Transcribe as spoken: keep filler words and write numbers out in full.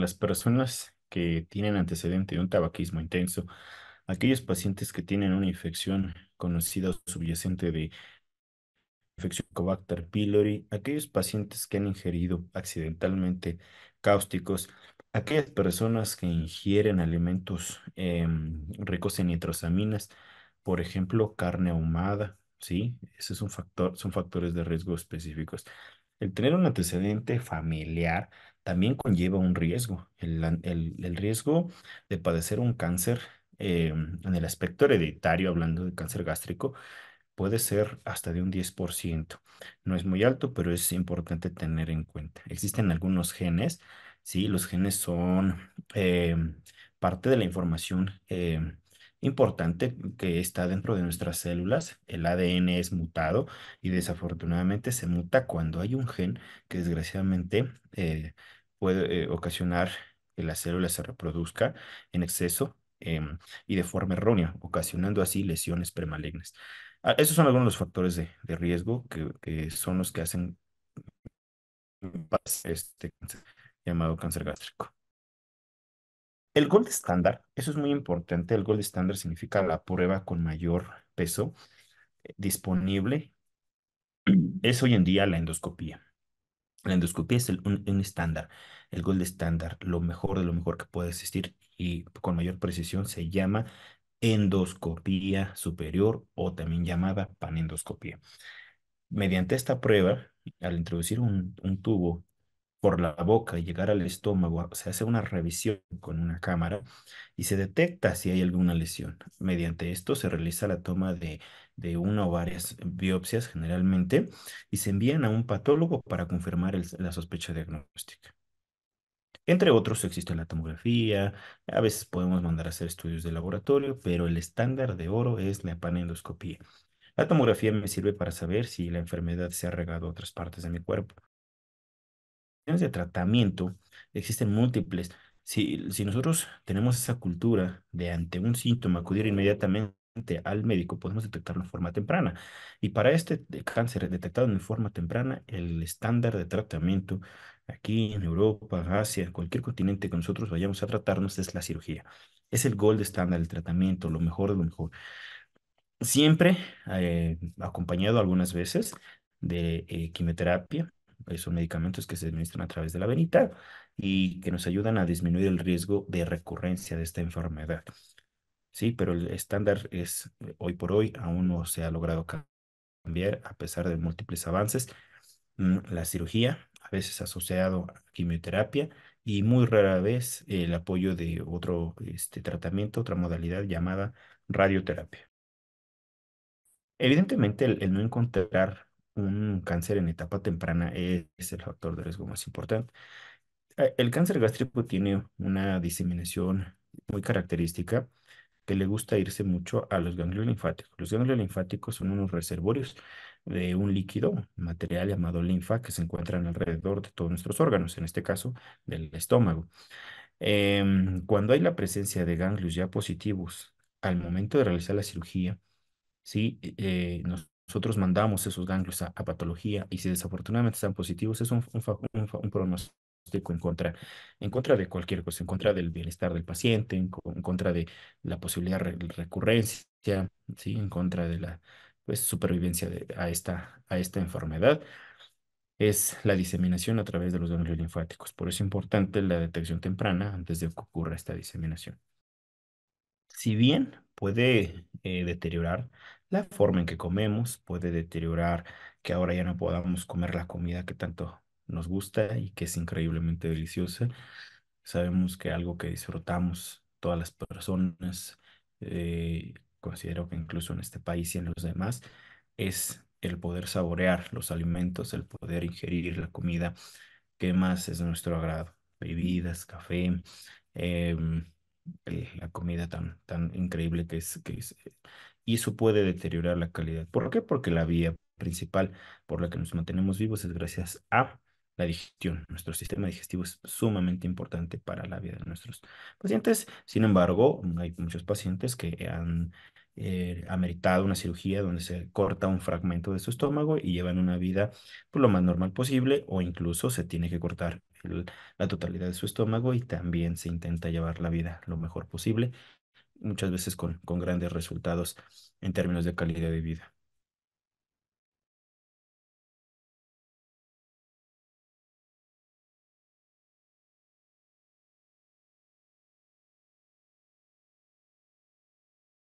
Las personas que tienen antecedente de un tabaquismo intenso, aquellos pacientes que tienen una infección conocida o subyacente de infección Helicobacter pylori, aquellos pacientes que han ingerido accidentalmente cáusticos, aquellas personas que ingieren alimentos eh, ricos en nitrosaminas, por ejemplo, carne ahumada, ¿sí? Ese es un factor, son factores de riesgo específicos. El tener un antecedente familiar también conlleva un riesgo, el, el, el riesgo de padecer un cáncer eh, en el aspecto hereditario, hablando de cáncer gástrico, puede ser hasta de un diez por ciento. No es muy alto, pero es importante tener en cuenta. Existen algunos genes, ¿sí? Los genes son eh, parte de la información eh, importante que está dentro de nuestras células. El A D N es mutado y desafortunadamente se muta cuando hay un gen que desgraciadamente eh, puede eh, ocasionar que la célula se reproduzca en exceso eh, y de forma errónea, ocasionando así lesiones premalignas. Esos son algunos de los factores de, de riesgo que, que son los que hacen este cáncer, llamado cáncer gástrico. El gold estándar, eso es muy importante. El gold estándar significa la prueba con mayor peso disponible. Es hoy en día la endoscopía. La endoscopía es el, un, un estándar, el gold estándar, lo mejor de lo mejor que puede existir y con mayor precisión se llama endoscopía superior o también llamada panendoscopía. Mediante esta prueba, al introducir un, un tubo por la boca y llegar al estómago, se hace una revisión con una cámara y se detecta si hay alguna lesión. Mediante esto se realiza la toma de, de una o varias biopsias generalmente y se envían a un patólogo para confirmar el, la sospecha diagnóstica. Entre otros existe la tomografía, a veces podemos mandar a hacer estudios de laboratorio, pero el estándar de oro es la panendoscopía. La tomografía me sirve para saber si la enfermedad se ha regado a otras partes de mi cuerpo. En cuestiones de tratamiento existen múltiples. Si, si nosotros tenemos esa cultura de ante un síntoma acudir inmediatamente al médico, podemos detectarlo en forma temprana. Y para este cáncer detectado en forma temprana, el estándar de tratamiento aquí en Europa, Asia, en cualquier continente que nosotros vayamos a tratarnos es la cirugía. Es el gold estándar, el tratamiento, lo mejor de lo mejor. Siempre eh, acompañado algunas veces de eh, quimioterapia. Son medicamentos que se administran a través de la venita y que nos ayudan a disminuir el riesgo de recurrencia de esta enfermedad. Sí, pero el estándar es, hoy por hoy, aún no se ha logrado cambiar a pesar de múltiples avances. La cirugía, a veces asociado a quimioterapia y muy rara vez el apoyo de otro este, tratamiento, otra modalidad llamada radioterapia. Evidentemente, el, el no encontrar un cáncer en etapa temprana es, es el factor de riesgo más importante. El cáncer gástrico tiene una diseminación muy característica que le gusta irse mucho a los ganglios linfáticos. Los ganglios linfáticos son unos reservorios de un líquido material llamado linfa que se encuentran alrededor de todos nuestros órganos, en este caso del estómago. Eh, cuando hay la presencia de ganglios ya positivos al momento de realizar la cirugía, ¿sí? eh, nosotros mandamos esos ganglios a, a patología y si desafortunadamente están positivos es un, un, un, un pronóstico en contra, en contra de cualquier cosa, en contra del bienestar del paciente, en, co en contra de la posibilidad de recurrencia, ¿sí? En contra de la pues, supervivencia de, a, esta, a esta enfermedad, es la diseminación a través de los ganglios linfáticos. Por eso es importante la detección temprana antes de que ocurra esta diseminación. Si bien puede eh, deteriorar la forma en que comemos, puede deteriorar que ahora ya no podamos comer la comida que tanto nos gusta y que es increíblemente deliciosa. Sabemos que algo que disfrutamos todas las personas, eh, considero que incluso en este país y en los demás, es el poder saborear los alimentos, el poder ingerir la comida que más es de nuestro agrado. Bebidas, café, eh, eh, la comida tan, tan increíble que es, que es. Y eso puede deteriorar la calidad. ¿Por qué? Porque la vía principal por la que nos mantenemos vivos es gracias a la digestión. Nuestro sistema digestivo es sumamente importante para la vida de nuestros pacientes. Sin embargo, hay muchos pacientes que han eh, ameritado una cirugía donde se corta un fragmento de su estómago y llevan una vida pues, lo más normal posible, o incluso se tiene que cortar el, la totalidad de su estómago y también se intenta llevar la vida lo mejor posible, muchas veces con, con grandes resultados en términos de calidad de vida.